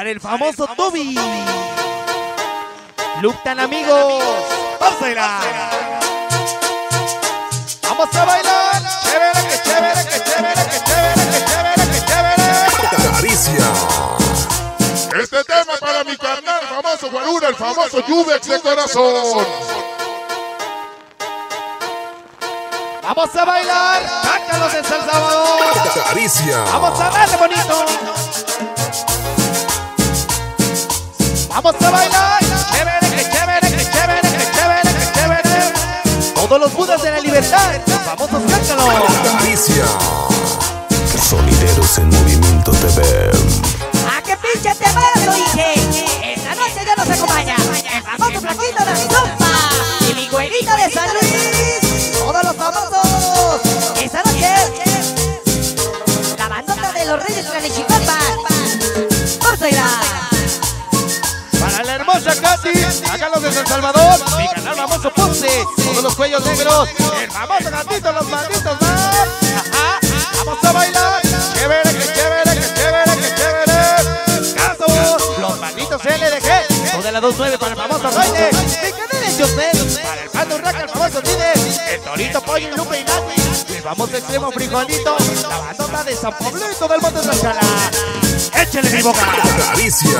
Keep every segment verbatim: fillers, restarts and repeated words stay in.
para el famoso Tubi. Look tan amigos. ¡Pásela! ¡Vamos a bailar! ¡Chévere, que chévere, que chévere, que chévere, que chévere, que chévere! ¡Caricia! Este tema es para mi carnal, el famoso Guarura, el famoso Juvex de corazón. ¡Vamos a bailar! ¡Cácalos en Salvador! ¡Caricia! ¡Vamos a darle bonito! ¡Vamos a bailar! ¡Chévere, que chévere, que chévere, que chévere, que chévere! ¡Todos los budas de la libertad! ¡Los famosos cácalos! ¡Caricia! Sonideros en Movimiento T V. ¡A qué pinche te vas, lo dije! ¡Esta noche ya nos acompaña! ¡El famoso flaquito de mi sopa! ¡Y mi güerito de San Luis! ¡Todos los famosos! ¡Esta noche! ¡La bandota de los Reyes Tlalnechipapa! ¡Córtela! ¡Para la hermosa Katy! ¡Háganos de San Salvador! ¡Mi canal famoso Ponce! ¡Todos los cuellos negros! ¡El famoso gatito, los malditos más! ¡Ajá! ¡Vamos a bailar! ¡Chévere, que chévere, que chévere, que chévere! ¡Caso! ¡Los malditos L D G! ¡O de la dos nueve para el famoso baile! ¡Mi canal es José! ¡Para el Pando Raca, el famoso Tines! El Torito, Pollo y Lupe y Nati. El famoso extremo Frijolito. La bandota de San Pablito del Monte Tlaxcala. ¡Échale mi boca! ¡Caricia!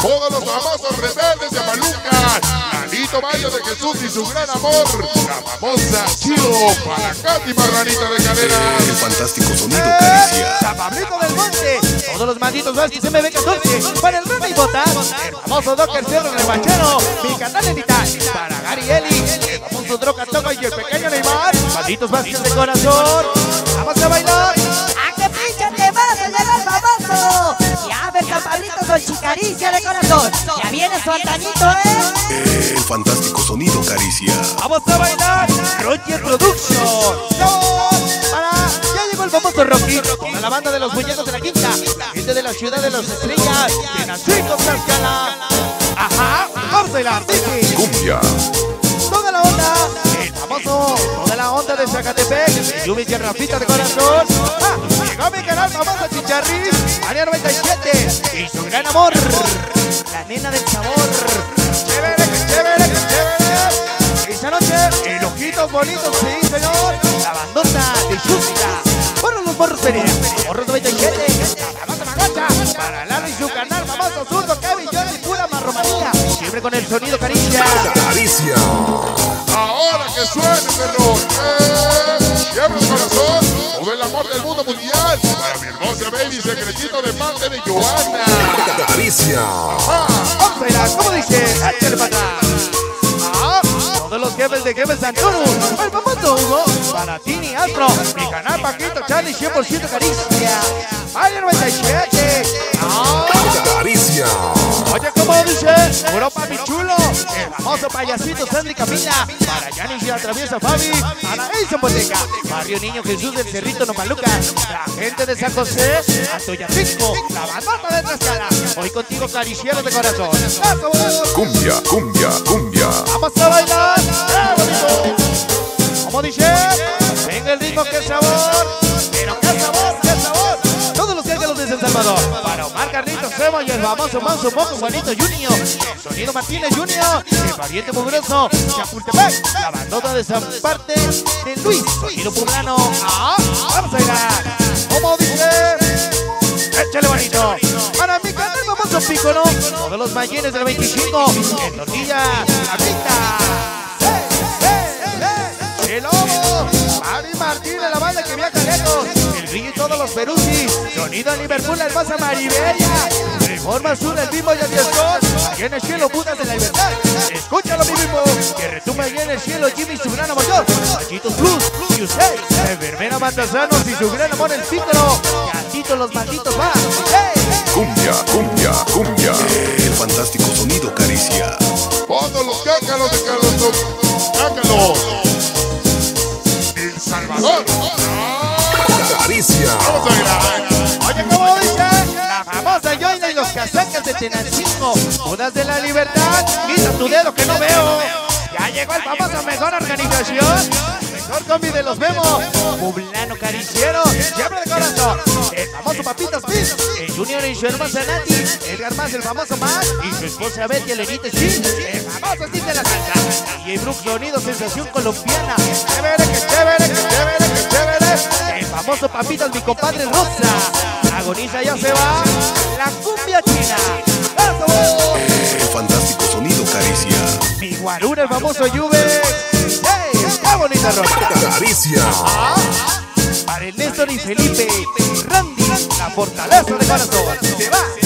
Todos los famosos rebeldes de Amalucas. Nanito Mayo de Jesús y su gran amor. La famosa Chido para Katy Marranita de Cadena. El fantástico sonido Caricia. San Pablito del Monte. Todos los malditos más que se me ve catorce. Para el Rana y Bota. El famoso Docker Cerro Rebachero. Mi canal de Titán. Para Gary Eli. El famoso Droga Toco y el pequeño Neymar. Malditos Vázquez de corazón. Vamos a bailar. ¡A qué pinche te vas, señor famoso! Ya ves San Pablito con Chicaricia de corazón. Ya viene su antañito, ¿eh? El fantástico sonido Caricia. Vamos a bailar. Roche Production. Para. Ya llegó el famoso Rocky. Con la banda de los muñecos de la quinta. Gente de la ciudad de las estrellas. Tenancingo Tlaxcala. Ajá. Vamos a bailar. Cumbia. Toda la onda, el famoso, toda la onda de Zacatepec, Yumi y Rafita de corazón. Ah, llegó a mi canal famoso Chicharris, área noventa y siete, y su gran amor, la nena del sabor. Chévere, chévere, chévere. Esta noche, el ojitos bonitos, sí señor, la bandota de Chúsica, borros los borros feliz, borros noventa y siete, la bandota magacha, para Lalo y su canal famoso zurdo, Kevin, Johnny, pura marromanía. Siempre con el sonido Caricia. Caricia. Ahora que suene, perro. Siempre el corazón. O el amor del mundo mundial. Para mi hermosa baby, secretito de parte de Joana. Caricia. Ópera, ¿cómo dice? Échale para atrás. Todos los jefes de jefes Antonio. El famoso Hugo. Para Tini, Astro. Mi canal Paquito, Charlie, cien por ciento Caricia. Ayer noventa y siete. Caricia. Oye, ¿cómo dice? Europa, mi chulo. El famoso payasito Sandri Camila. Para Yanis y atraviesa Fabi. Para Edison Boteca. Barrio Niño Jesús del Cerrito Nopaluca. La gente de San José. Atoyatisco. La bandota de Tlaxcala. Hoy contigo, Cariciero de corazón. Cumbia, cumbia, cumbia. Vamos a bailar. ¡Qué bonito! ¿Cómo dice? Venga el ritmo, qué sabor. Pero qué sabor, qué sabor. Todos los cielos de San Salvador. Para Omar Carlitos Semo y el famoso Manso Moco Juanito Junior. El Sonido Martínez Junior. El pariente mugroso. Chapultepec. La bandota de San Parte de Luis. Sonido Purlano. Ah, vamos a bailar. ¿Cómo dice? Échale bonito. Para mi canal famoso Pícono. Todos los mayores del veinticinco. En tortilla. La pita. El lobo, Mari Martínez, la banda que viaja lejos. El río y todos los Peruzis. Sonido Liverpool, la hermosa Maribella. Reforma Azul, el mismo y el Dioscón. Allá en el cielo, putas de la libertad. Escúchalo, mi mismo. Que retumba allá en el cielo, Jimmy y su gran amor. Machitos Plus, y usted. La enfermera Matasanos y su gran amor, el pícaro. Gatito, los malditos más. Cumbia, cumbia, cumbia. El fantástico sonido Caricia. Todos los cácalos de Carlos. Cácalos. Salvador. Caricia. Vamos a grabar. Oye, ¿cómo dice? La famosa Joina y los casacas de Tenancingo. Unas de la libertad. Quita tu dedo que no veo. Ya llegó el famoso mejor organización. Mejor combi de los Memo. Poblano Cariciero. Siempre de corazón. el famoso Papitas Piz, el Junior y su hermana Nati, Edgar Más, el famoso Más, y su esposa Betty Elenita Chin, el famoso Chin de la Salsa, y Brooke Sonido Sensación Colombiana, que chévere, que chévere, que chévere, que chévere, el famoso Papitas, mi compadre Rosa, agoniza, ya se va, la cumbia china, el fantástico Sonido Caricia, mi guarura, el famoso Juve, ¡qué bonita ropa! ¡Caricia! Para el Néstor y Felipe, Randy, la fortaleza de Guanajuato. ¡Se va!